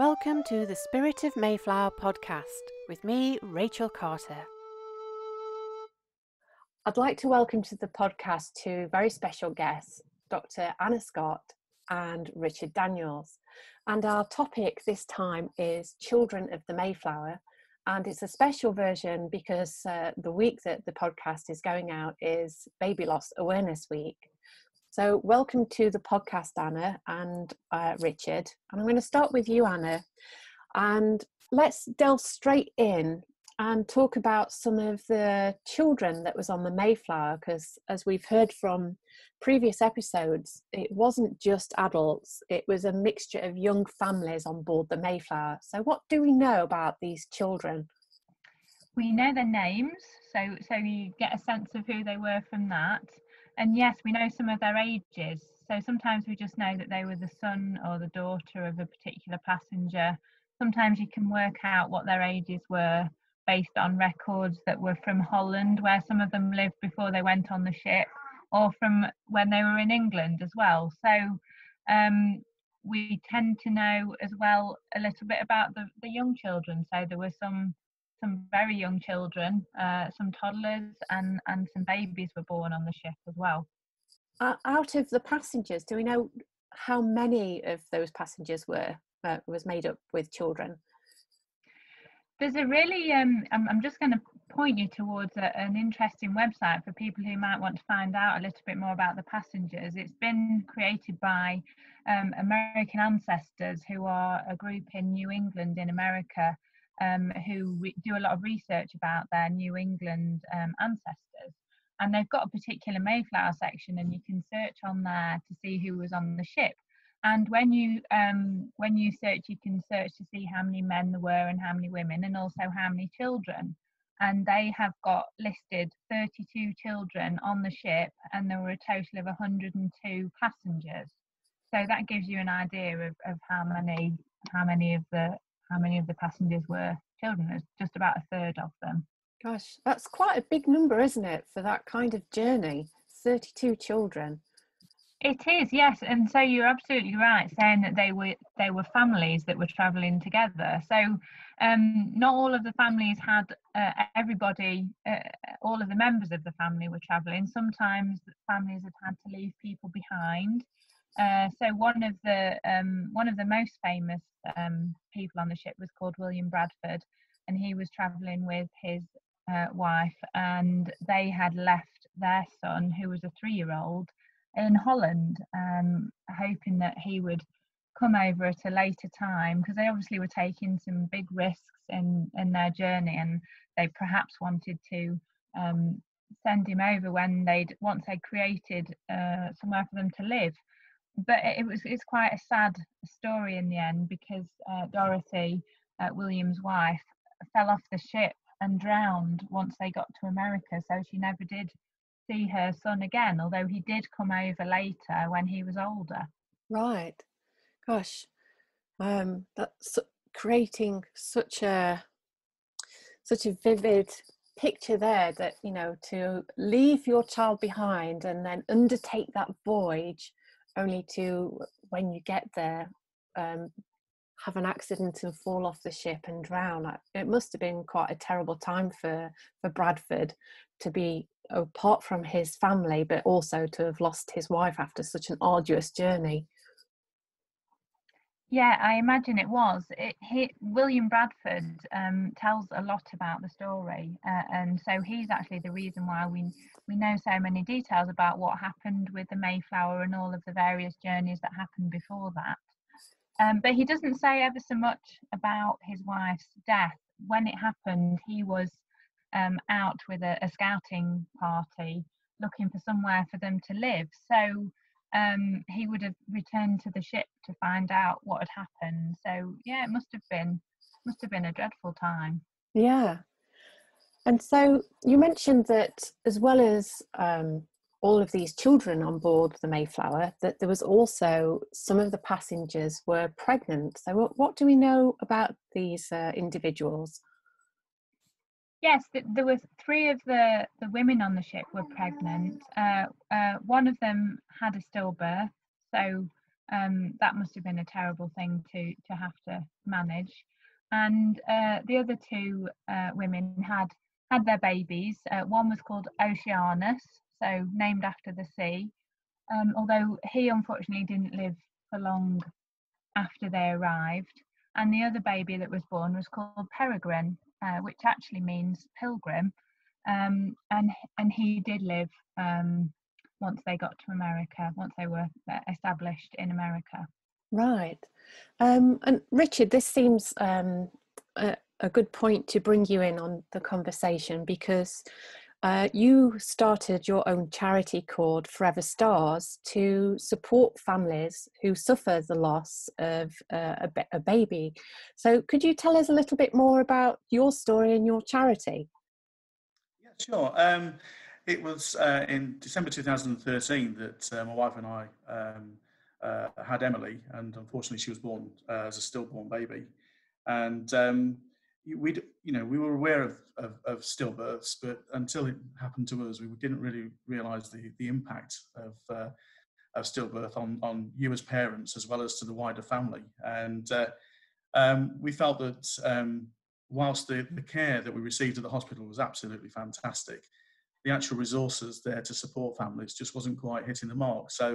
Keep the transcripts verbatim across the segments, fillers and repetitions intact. Welcome to the Spirit of Mayflower podcast with me, Rachel Carter. I'd like to welcome to the podcast two very special guests, Dr Anna Scott and Richard Daniels. And our topic this time is Children of the Mayflower. And it's a special version because uh, the week that the podcast is going out is Baby Loss Awareness Week. So welcome to the podcast, Anna and uh, Richard. And I'm going to start with you, Anna. And let's delve straight in and talk about some of the children that was on the Mayflower, because as we've heard from previous episodes, it wasn't just adults. It was a mixture of young families on board the Mayflower. So what do we know about these children? We know their names, so, so you get a sense of who they were from that. And yes, we know some of their ages. So sometimes we just know that they were the son or the daughter of a particular passenger. Sometimes you can work out what their ages were based on records that were from Holland, where some of them lived before they went on the ship, or from when they were in England as well. So um, we tend to know as well a little bit about the, the young children. So there were some some very young children, uh, some toddlers and, and some babies were born on the ship as well. Uh, out of the passengers, do we know how many of those passengers were uh, was made up with children? There's a really, um, I'm, I'm just going to point you towards a, an interesting website for people who might want to find out a little bit more about the passengers. It's been created by um, American Ancestors, who are a group in New England in America, Um, who re- do a lot of research about their New England um, ancestors. And they've got a particular Mayflower section, and you can search on there to see who was on the ship. And when you um, when you search, you can search to see how many men there were and how many women, and also how many children. And they have got listed thirty-two children on the ship, and there were a total of one hundred and two passengers. So that gives you an idea of, of how many how many of the how many of the passengers were children. There's just about a third of them. Gosh, that's quite a big number, isn't it, for that kind of journey? thirty-two children. It is, yes. And so you're absolutely right saying that they were they were families that were travelling together. So um, not all of the families had uh, everybody, uh, all of the members of the family were travelling. Sometimes families had had to leave people behind. Uh, so one of the um, one of the most famous um, people on the ship was called William Bradford, and he was travelling with his uh, wife, and they had left their son, who was a three-year-old, in Holland, um, hoping that he would come over at a later time, because they obviously were taking some big risks in, in their journey, and they perhaps wanted to um, send him over when they'd once they'd created uh, somewhere for them to live. But it was it's quite a sad story in the end, because uh, Dorothy, uh, William's wife, fell off the ship and drowned once they got to America. So she never did see her son again, although he did come over later when he was older. Right. Gosh, um, that's creating such a such a vivid picture there, that, you know, to leave your child behind and then undertake that voyage, only to, when you get there, um, have an accident and fall off the ship and drown. It must have been quite a terrible time for, for Bradford to be apart from his family, but also to have lost his wife after such an arduous journey. Yeah, I imagine it was. It, he, William Bradford um, tells a lot about the story, uh, and so he's actually the reason why we we know so many details about what happened with the Mayflower and all of the various journeys that happened before that. Um, but he doesn't say ever so much about his wife's death. When it happened, he was um, out with a, a scouting party looking for somewhere for them to live. So Um, he would have returned to the ship to find out what had happened. So yeah, it must have been must have been a dreadful time. Yeah. And so you mentioned that as well as um, all of these children on board the Mayflower, that there was also some of the passengers were pregnant. So what, what do we know about these uh, individuals? Yes, there were three of the, the women on the ship were pregnant. Uh, uh, one of them had a stillbirth, so um, that must have been a terrible thing to to have to manage. And uh, the other two uh, women had had their babies. Uh, one was called Oceanus, so named after the sea, um, although he unfortunately didn't live for long after they arrived. And the other baby that was born was called Peregrine, uh, which actually means pilgrim, um, and and he did live um, once they got to America, once they were established in America. Right. Um, and Richard, this seems um, a, a good point to bring you in on the conversation, because uh, you started your own charity called Forever Stars to support families who suffer the loss of uh, a, a baby. So could you tell us a little bit more about your story and your charity? Yeah, sure. Um, it was uh, in December two thousand thirteen that uh, my wife and I um, Uh, had Emily, and unfortunately she was born uh, as a stillborn baby. And um, we, you know, we were aware of, of, of stillbirths, but until it happened to us, we didn't really realise the the impact of uh, of stillbirth on on you as parents, as well as to the wider family. And uh, um, we felt that um, whilst the, the care that we received at the hospital was absolutely fantastic, the actual resources there to support families just wasn't quite hitting the mark. So.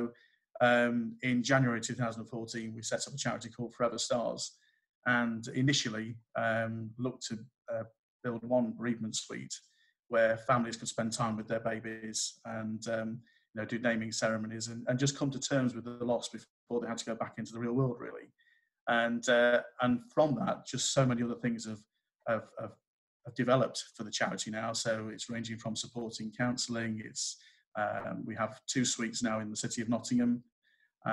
Um, in January two thousand fourteen, we set up a charity called Forever Stars, and initially um, looked to uh, build one bereavement suite where families could spend time with their babies and um, you know, do naming ceremonies and, and just come to terms with the loss before they had to go back into the real world, really. And uh, and from that, just so many other things have, have, have, have developed for the charity now. So it's ranging from supporting counselling, it's Um, we have two suites now in the city of Nottingham.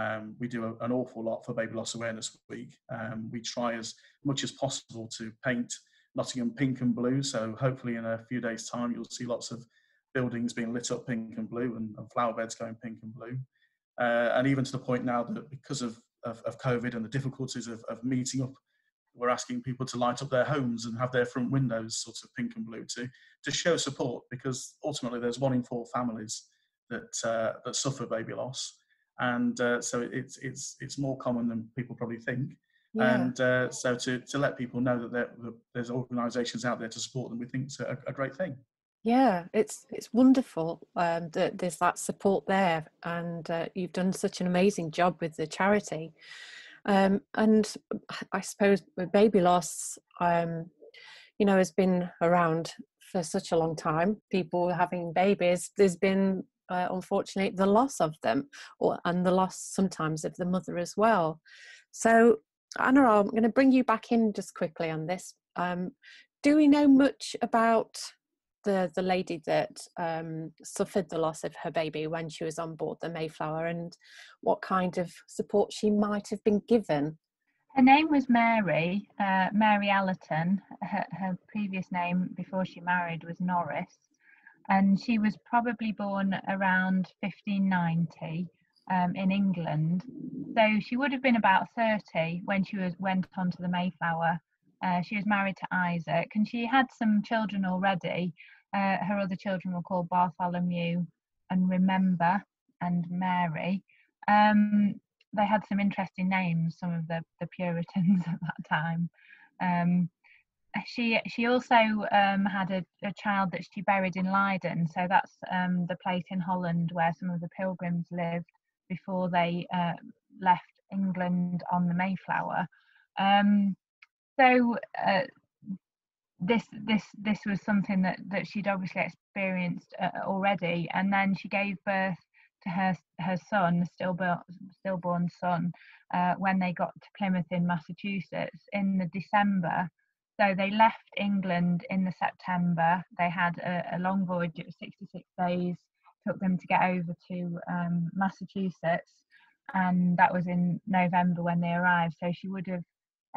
Um, we do a, an awful lot for Baby Loss Awareness Week. Um, we try as much as possible to paint Nottingham pink and blue. So hopefully in a few days' time, you'll see lots of buildings being lit up pink and blue, and, and flower beds going pink and blue. Uh, and even to the point now that because of, of, of COVID and the difficulties of, of meeting up, we're asking people to light up their homes and have their front windows sort of pink and blue to, to show support, because ultimately there's one in four families that uh, that suffer baby loss, and uh, so it's it's it's more common than people probably think. Yeah. And uh, so to to let people know that, that there's organisations out there to support them, we think is a, a great thing. Yeah, it's it's wonderful um, that there's that support there, and uh, you've done such an amazing job with the charity. Um, and I suppose baby loss, um, you know, has been around for such a long time. People having babies, there's been Uh, unfortunately, the loss of them, or and the loss sometimes of the mother as well. So, Anna, I'm going to bring you back in just quickly on this. Um, do we know much about the the lady that um, suffered the loss of her baby when she was on board the Mayflower, and what kind of support she might have been given? Her name was Mary, uh, Mary Allerton. Her, her previous name before she married was Norris. And she was probably born around fifteen ninety um, in England. So she would have been about thirty when she was went on to the Mayflower. Uh, she was married to Isaac, and she had some children already. Uh, her other children were called Bartholomew and Remember and Mary. Um, they had some interesting names, some of the, the Puritans at that time. Um, She she also um, had a, a child that she buried in Leiden, so that's um, the place in Holland where some of the pilgrims lived before they uh, left England on the Mayflower. Um, so uh, this this this was something that, that she'd obviously experienced uh, already, and then she gave birth to her her son, stillborn stillborn son, uh, when they got to Plymouth in Massachusetts in the December. So they left England in the September. They had a, a long voyage of sixty-six days, took them to get over to um, Massachusetts, and that was in November when they arrived. So she would have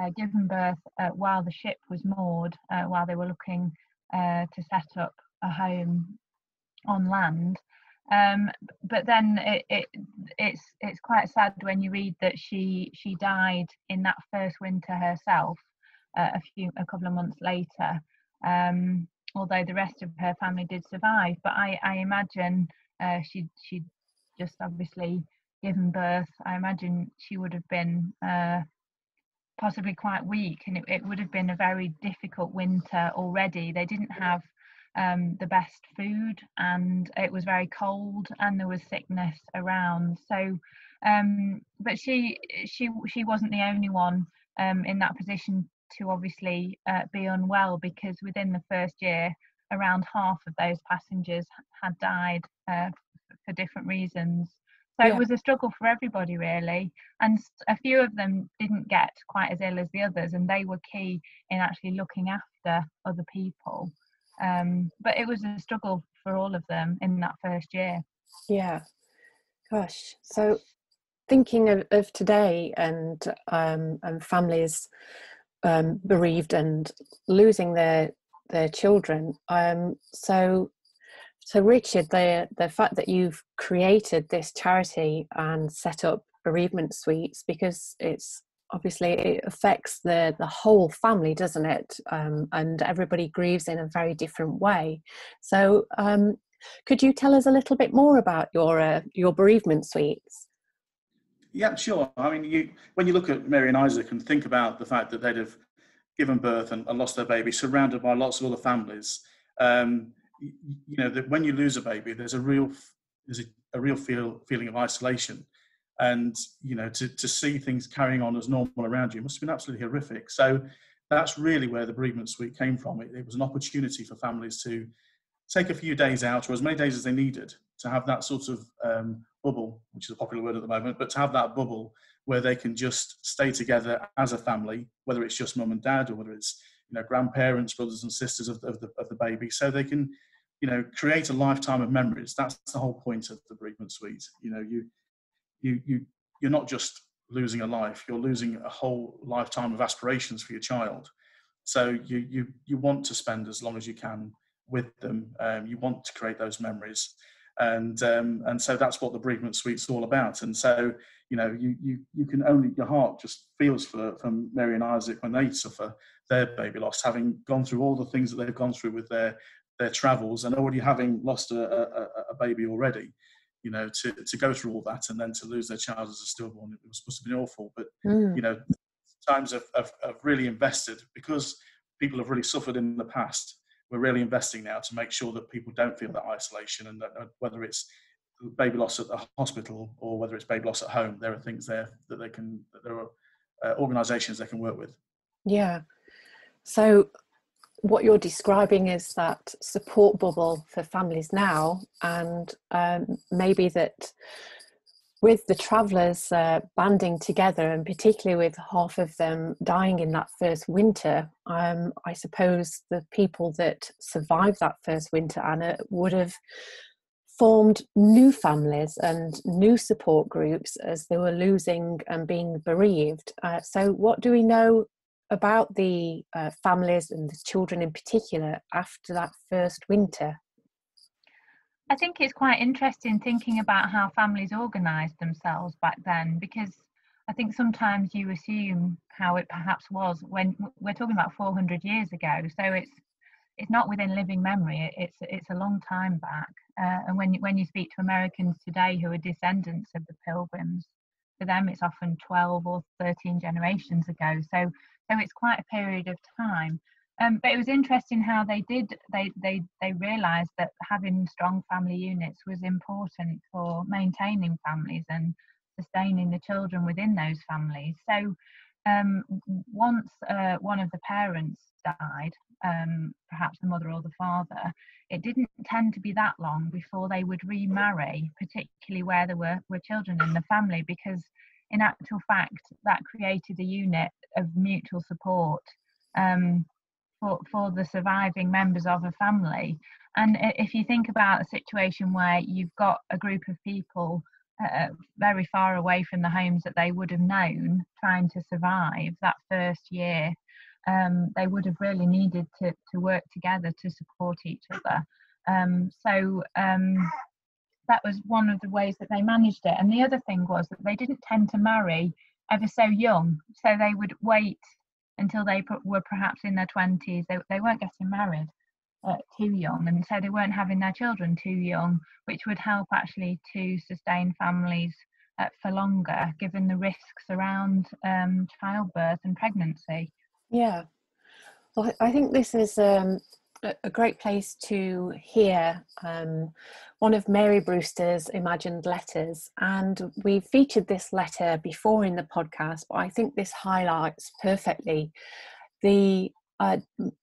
uh, given birth uh, while the ship was moored, uh, while they were looking uh, to set up a home on land. Um, but then it, it, it's it's quite sad when you read that she she died in that first winter herself. Uh, a few, a couple of months later, um, although the rest of her family did survive. But I, I imagine uh, she she just obviously given birth, I imagine she would have been uh, possibly quite weak, and it, it would have been a very difficult winter already. They didn't have um, the best food, and it was very cold, and there was sickness around. So, um, but she she she wasn't the only one um, in that position to obviously uh, be unwell, because within the first year, around half of those passengers had died uh, for different reasons. So yeah. It was a struggle for everybody, really. And a few of them didn't get quite as ill as the others, and they were key in actually looking after other people. Um, but it was a struggle for all of them in that first year. Yeah. Gosh. So thinking of, of today and, um, and families um, bereaved and losing their their children. Um, so, so Richard, the the fact that you've created this charity and set up bereavement suites, because it's obviously it affects the the whole family, doesn't it? Um, and everybody grieves in a very different way. So, um, could you tell us a little bit more about your uh, your bereavement suites? Yeah, sure. I mean, you when you look at Mary and Isaac and think about the fact that they'd have given birth and, and lost their baby, surrounded by lots of other families. Um, you, you know that when you lose a baby, there's a real, there's a, a real feel, feeling of isolation, and you know to to see things carrying on as normal around you must have been absolutely horrific. So that's really where the bereavement suite came from. It, it was an opportunity for families to take a few days out, or as many days as they needed, to have that sort of um, bubble, which is a popular word at the moment, but to have that bubble where they can just stay together as a family, whether it's just mum and dad or whether it's you know grandparents, brothers and sisters of the, of the of the baby, so they can you know create a lifetime of memories. That's the whole point of the bereavement suite. You know, you you you you're not just losing a life; you're losing a whole lifetime of aspirations for your child. So you you you want to spend as long as you can with them. Um, you want to create those memories. And um, and so that's what the bereavement suite's all about. And so you know you you you can only your heart just feels for for Mary and Isaac when they suffer their baby loss, having gone through all the things that they've gone through with their their travels, and already having lost a, a, a baby already. You know to to go through all that and then to lose their child as a stillborn, it was supposed to be awful. But mm. you know times have, have have really invested, because people have really suffered in the past. We're really investing now to make sure that people don't feel that isolation, and that whether it's baby loss at the hospital or whether it's baby loss at home, there are things there that they can, that there are uh, organisations they can work with. Yeah. So what you're describing is that support bubble for families now, and um, maybe that with the travellers uh, banding together, and particularly with half of them dying in that first winter, um, I suppose the people that survived that first winter, Anna, would have formed new families and new support groups as they were losing and being bereaved. Uh, so what do we know about the uh, families and the children in particular after that first winter? I think it's quite interesting thinking about how families organised themselves back then, because I think sometimes you assume how it perhaps was when we're talking about four hundred years ago. So it's it's not within living memory. It's it's a long time back. Uh, and when when you speak to Americans today who are descendants of the Pilgrims, for them it's often twelve or thirteen generations ago. So so it's quite a period of time. Um, but it was interesting how they did, they, they, they realised that having strong family units was important for maintaining families and sustaining the children within those families. So um, once uh, one of the parents died, um, perhaps the mother or the father, it didn't tend to be that long before they would remarry, particularly where there were, were children in the family, because in actual fact, that created a unit of mutual support. Um, For, for the surviving members of a family. And if you think about a situation where you've got a group of people uh, very far away from the homes that they would have known, trying to survive that first year, um, they would have really needed to, to work together to support each other. Um, so um, that was one of the ways that they managed it. And the other thing was that they didn't tend to marry ever so young, so they would wait until they were perhaps in their twenties. They, they weren't getting married uh, too young, and so they weren't having their children too young, which would help actually to sustain families uh, for longer, given the risks around um, childbirth and pregnancy. Yeah, well, I think this is um, a great place to hear um, one of Mary Brewster's imagined letters, and we've featured this letter before in the podcast, but I think this highlights perfectly the uh,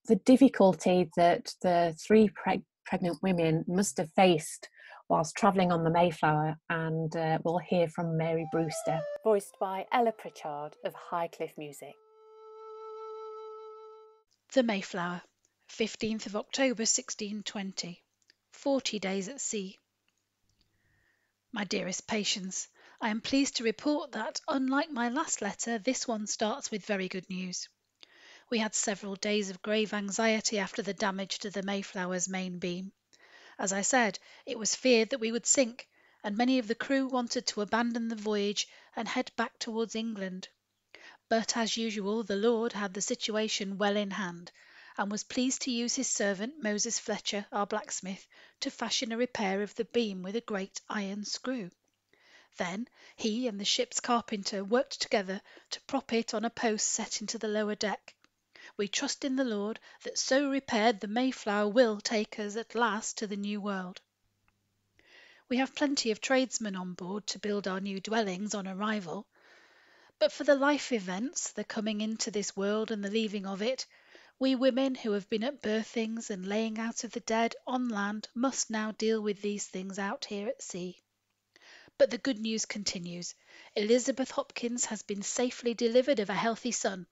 the difficulty that the three preg- pregnant women must have faced whilst travelling on the Mayflower, and uh, we'll hear from Mary Brewster. Voiced by Ella Pritchard of Highcliffe Music. The Mayflower, fifteenth of October sixteen twenty, forty days at sea. My dearest Patience, I am pleased to report that, unlike my last letter, this one starts with very good news. We had several days of grave anxiety after the damage to the Mayflower's main beam. As I said, it was feared that we would sink, and many of the crew wanted to abandon the voyage and head back towards England. But as usual, the Lord had the situation well in hand, and was pleased to use his servant Moses Fletcher, our blacksmith, to fashion a repair of the beam with a great iron screw. Then he and the ship's carpenter worked together to prop it on a post set into the lower deck. We trust in the Lord that so repaired the Mayflower will take us at last to the New World. We have plenty of tradesmen on board to build our new dwellings on arrival, but for the life events, the coming into this world and the leaving of it, we women who have been at birthings and laying out of the dead on land must now deal with these things out here at sea. But the good news continues. Elizabeth Hopkins has been safely delivered of a healthy son.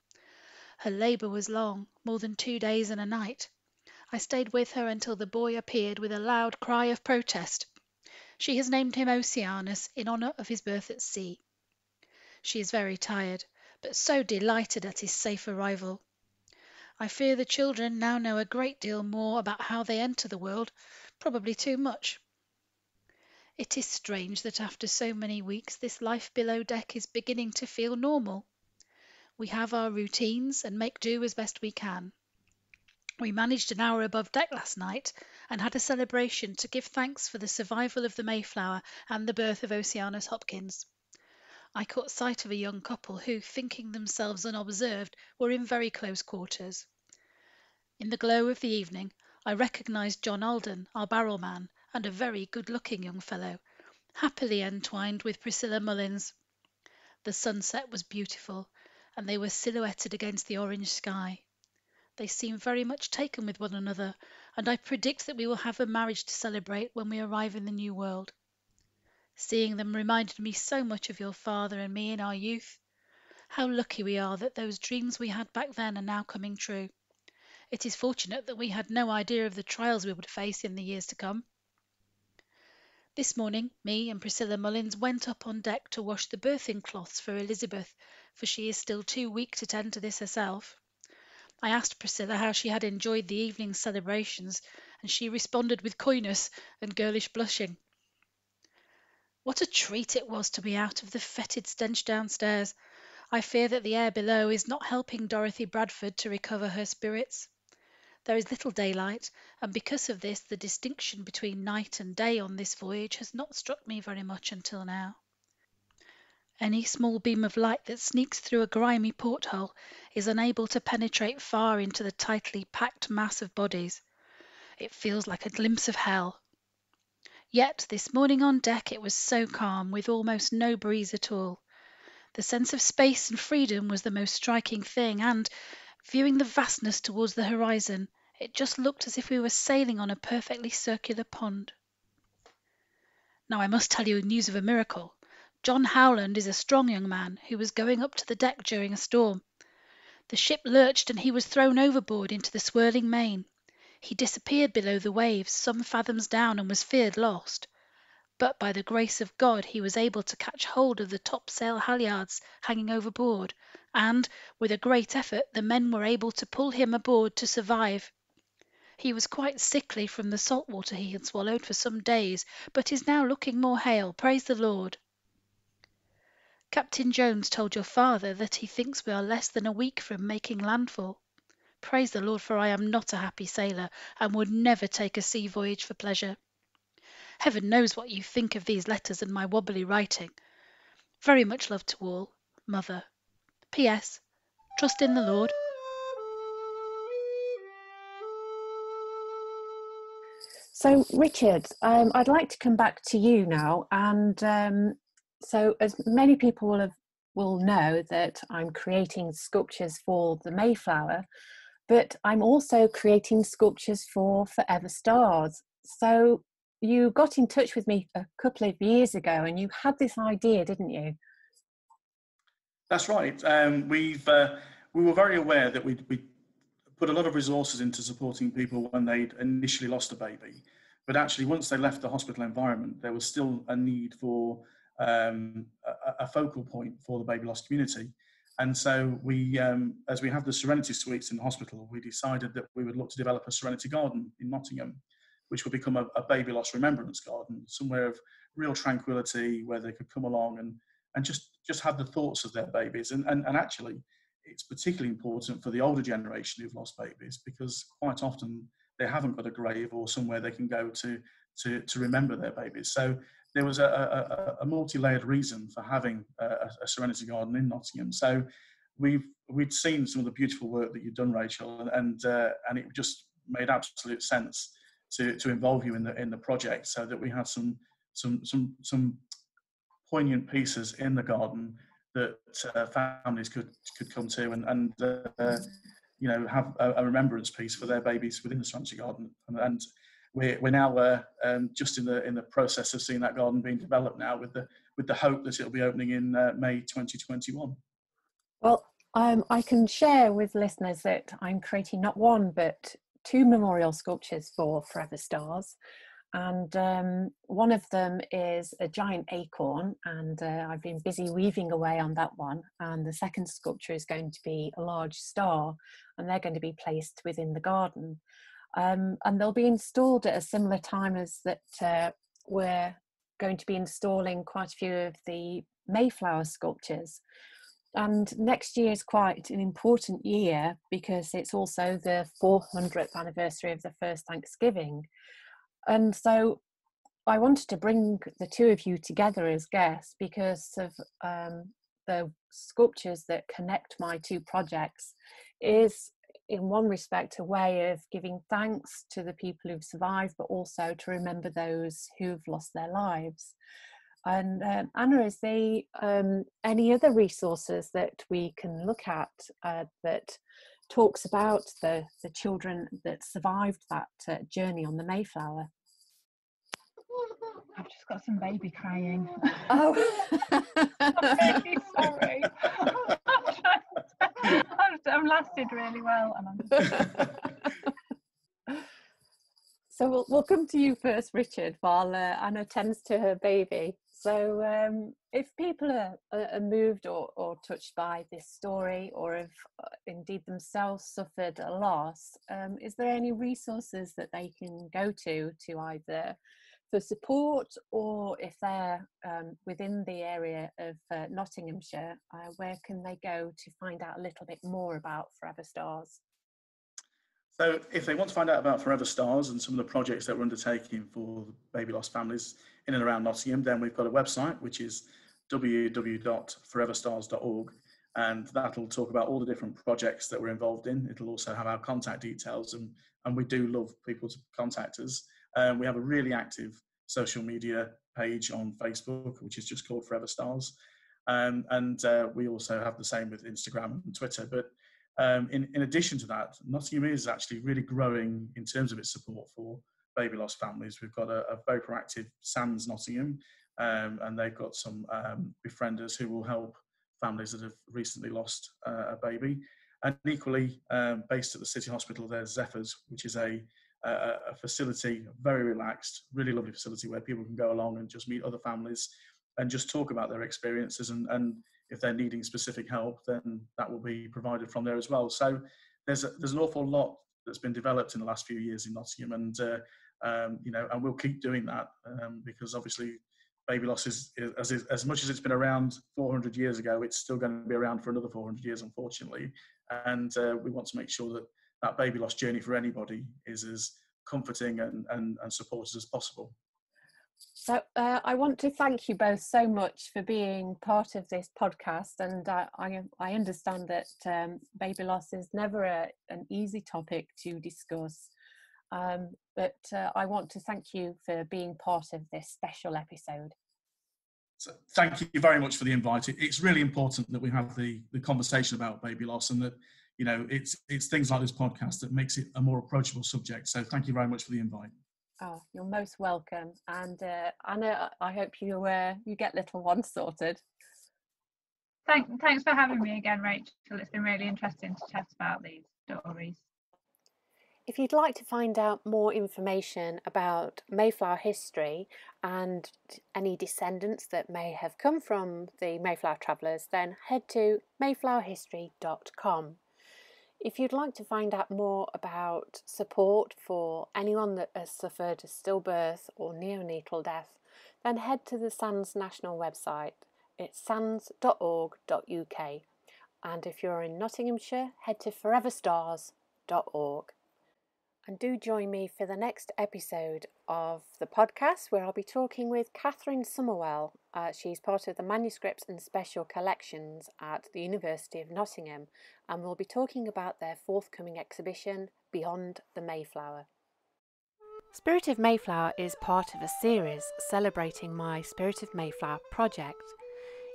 Her labour was long, more than two days and a night. I stayed with her until the boy appeared with a loud cry of protest. She has named him Oceanus in honour of his birth at sea. She is very tired, but so delighted at his safe arrival. I fear the children now know a great deal more about how they enter the world, probably too much. It is strange that after so many weeks this life below deck is beginning to feel normal. We have our routines and make do as best we can. We managed an hour above deck last night and had a celebration to give thanks for the survival of the Mayflower and the birth of Oceanus Hopkins. I caught sight of a young couple who, thinking themselves unobserved, were in very close quarters. In the glow of the evening, I recognised John Alden, our barrel-man, and a very good-looking young fellow, happily entwined with Priscilla Mullins. The sunset was beautiful, and they were silhouetted against the orange sky. They seem very much taken with one another, and I predict that we will have a marriage to celebrate when we arrive in the New World. Seeing them reminded me so much of your father and me in our youth. How lucky we are that those dreams we had back then are now coming true. It is fortunate that we had no idea of the trials we would face in the years to come. This morning, me and Priscilla Mullins went up on deck to wash the birthing cloths for Elizabeth, for she is still too weak to tend to this herself. I asked Priscilla how she had enjoyed the evening's celebrations, and she responded with coyness and girlish blushing. What a treat it was to be out of the fetid stench downstairs. I fear that the air below is not helping Dorothy Bradford to recover her spirits. There is little daylight, and because of this the distinction between night and day on this voyage has not struck me very much until now. Any small beam of light that sneaks through a grimy porthole is unable to penetrate far into the tightly packed mass of bodies. It feels like a glimpse of hell. Yet this morning on deck it was so calm, with almost no breeze at all. The sense of space and freedom was the most striking thing, and, viewing the vastness towards the horizon, it just looked as if we were sailing on a perfectly circular pond. Now I must tell you news of a miracle. John Howland is a strong young man who was going up to the deck during a storm. The ship lurched and he was thrown overboard into the swirling main. He disappeared below the waves some fathoms down and was feared lost. But by the grace of God he was able to catch hold of the topsail halyards hanging overboard, and, with a great effort, the men were able to pull him aboard to survive. He was quite sickly from the salt water he had swallowed for some days, but is now looking more hale, praise the Lord. Captain Jones told your father that he thinks we are less than a week from making landfall. Praise the Lord, for I am not a happy sailor, and would never take a sea voyage for pleasure. Heaven knows what you think of these letters and my wobbly writing. Very much love to all. Mother. P S. Trust in the Lord. So, Richard, um, I'd like to come back to you now. And um, so, as many people will have, will know, that I'm creating sculptures for the Mayflower, but I'm also creating sculptures for Forever Stars. So, you got in touch with me a couple of years ago, and you had this idea, didn't you? That's right. Um, we've uh, we were very aware that we we put a lot of resources into supporting people when they'd initially lost a baby, but actually once they left the hospital environment, there was still a need for um, a, a focal point for the baby loss community. And so we, um, as we have the Serenity Suites in the hospital, we decided that we would look to develop a Serenity Garden in Nottingham, which would become a, a baby loss remembrance garden, somewhere of real tranquility where they could come along and and just, just have the thoughts of their babies. And, and, and actually, it's particularly important for the older generation who've lost babies, because quite often they haven't got a grave or somewhere they can go to to, to remember their babies. So there was a, a, a multi-layered reason for having a, a Serenity Garden in Nottingham. So we've, we'd seen some of the beautiful work that you've done, Rachel, and and, uh, and it just made absolute sense to, to involve you in the, in the project, so that we had some, some, some, some poignant pieces in the garden that uh, families could could come to and, and uh, you know, have a, a remembrance piece for their babies within the Serenity Garden. And, and we're, we're now uh, um, just in the in the process of seeing that garden being developed now, with the with the hope that it'll be opening in uh, May twenty twenty-one. Well, um, I can share with listeners that I'm creating not one but two memorial sculptures for Forever Stars. And um, one of them is a giant acorn, and uh, I've been busy weaving away on that one. And the second sculpture is going to be a large star, and they're going to be placed within the garden. Um, and they'll be installed at a similar time as that uh, we're going to be installing quite a few of the Mayflower sculptures. And next year is quite an important year, because it's also the four hundredth anniversary of the first Thanksgiving. And so I wanted to bring the two of you together as guests because of um, the sculptures that connect my two projects is, in one respect, a way of giving thanks to the people who've survived, but also to remember those who've lost their lives. And um, Anna, is there um, any other resources that we can look at uh, that talks about the, the children that survived that uh, journey on the Mayflower? I've just got some baby crying. Oh, I'm really sorry. I've, I've lasted really well. And I'm... So we'll, we'll come to you first, Richard, while uh, Anna tends to her baby. So um, if people are, are moved or, or touched by this story, or have indeed themselves suffered a loss, um, is there any resources that they can go to, to either for support, or if they're um, within the area of uh, Nottinghamshire, uh, where can they go to find out a little bit more about Forever Stars? So if they want to find out about Forever Stars and some of the projects that we're undertaking for baby loss families in and around Nottingham, then we've got a website, which is w w w dot forever stars dot org, and that'll talk about all the different projects that we're involved in. It'll also have our contact details, and, and we do love people to contact us. Um, we have a really active social media page on Facebook, which is just called Forever Stars, um, and uh, we also have the same with Instagram and Twitter. But um, in, in addition to that, Nottingham is actually really growing in terms of its support for baby loss families. We've got a, a very proactive Sands Nottingham, um, and they've got some um, befrienders who will help families that have recently lost uh, a baby. And equally, um, based at the City Hospital, there's Zephyrs, which is a, a, a facility, very relaxed, really lovely facility where people can go along and just meet other families and just talk about their experiences. And, and if they're needing specific help, then that will be provided from there as well. So there's a, there's an awful lot that's been developed in the last few years in Nottingham, and uh, um, you know, and we'll keep doing that um, because obviously baby loss is, is, as, is, as much as it's been around four hundred years ago, it's still going to be around for another four hundred years, unfortunately. And uh, we want to make sure that that baby loss journey for anybody is as comforting and, and, and supportive as possible. So uh, I want to thank you both so much for being part of this podcast, and uh, I, I understand that um, baby loss is never a, an easy topic to discuss, um, but uh, I want to thank you for being part of this special episode. So thank you very much for the invite. It's really important that we have the, the conversation about baby loss, and that, you know, it's, it's things like this podcast that makes it a more approachable subject. So thank you very much for the invite. Oh, you're most welcome. And uh, Anna, I hope you uh, you get little one sorted. Thank, thanks for having me again, Rachel. It's been really interesting to chat about these stories. If you'd like to find out more information about Mayflower history and any descendants that may have come from the Mayflower travellers, then head to mayflower history dot com. If you'd like to find out more about support for anyone that has suffered a stillbirth or neonatal death, then head to the Sands National website. It's sands dot org dot U K. And if you're in Nottinghamshire, head to forever stars dot org. And do join me for the next episode of the podcast, where I'll be talking with Catherine Somerwell. Uh, she's part of the Manuscripts and Special Collections at the University of Nottingham, and we'll be talking about their forthcoming exhibition, Beyond the Mayflower. Spirit of Mayflower is part of a series celebrating my Spirit of Mayflower project.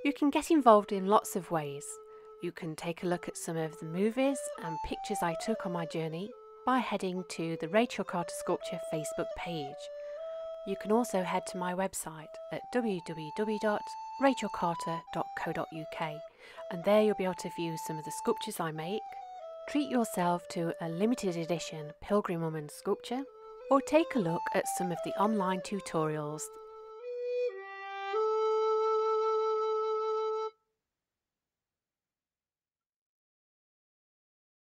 You can get involved in lots of ways. You can take a look at some of the movies and pictures I took on my journey by heading to the Rachel Carter Sculpture Facebook page. You can also head to my website at w w w dot rachel carter dot co dot U K, and there you'll be able to view some of the sculptures I make, treat yourself to a limited edition Pilgrim Woman sculpture, or take a look at some of the online tutorials